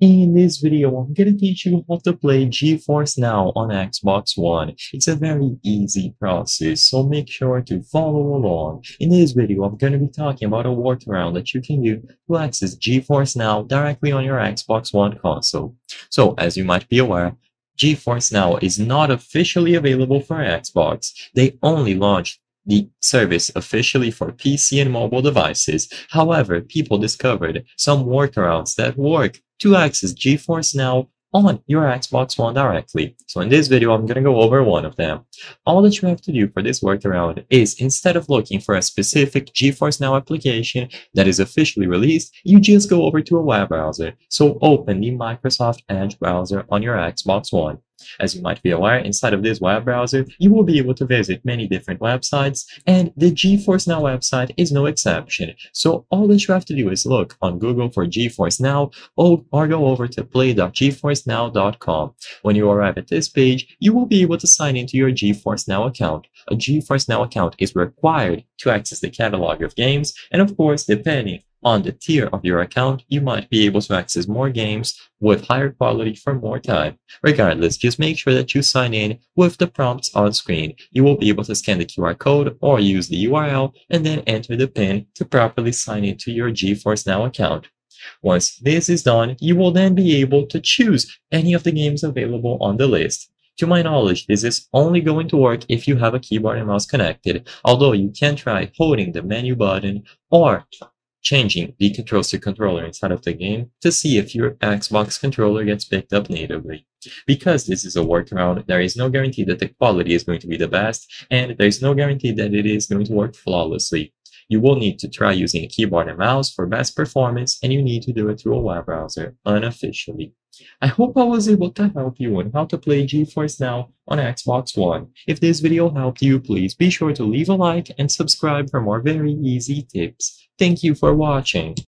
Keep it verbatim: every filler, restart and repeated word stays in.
In this video, I'm going to teach you how to play GeForce Now on Xbox One. It's a very easy process, so make sure to follow along. In this video, I'm going to be talking about a workaround that you can do to access GeForce Now directly on your Xbox One console. So, as you might be aware, GeForce Now is not officially available for Xbox. They only launched the service officially for P C and mobile devices. However, people discovered some workarounds that work to access GeForce Now on your Xbox One directly. So in this video, I'm going to go over one of them. All that you have to do for this workaround is, instead of looking for a specific GeForce Now application that is officially released, you just go over to a web browser. So open the Microsoft Edge browser on your Xbox One. As you might be aware, inside of this web browser, you will be able to visit many different websites, and the GeForce Now website is no exception. So all that you have to do is look on Google for GeForce Now, or, or go over to play dot geforce now dot com. When you arrive at this page, you will be able to sign into your GeForce Now account. A GeForce Now account is required to access the catalog of games, and of course, depending on the tier of your account, you might be able to access more games with higher quality for more time. Regardless, just make sure that you sign in with the prompts on screen. You will be able to scan the Q R code or use the U R L and then enter the PIN to properly sign into your GeForce Now account. Once this is done, you will then be able to choose any of the games available on the list. To my knowledge, this is only going to work if you have a keyboard and mouse connected, although you can try holding the menu button or changing the controls to controller inside of the game to see if your Xbox controller gets picked up natively. Because this is a workaround, there is no guarantee that the quality is going to be the best, and there is no guarantee that it is going to work flawlessly. You will need to try using a keyboard and mouse for best performance, and you need to do it through a web browser, unofficially. I hope I was able to help you on how to play GeForce Now on Xbox One. If this video helped you, please be sure to leave a like and subscribe for more very easy tips. Thank you for watching.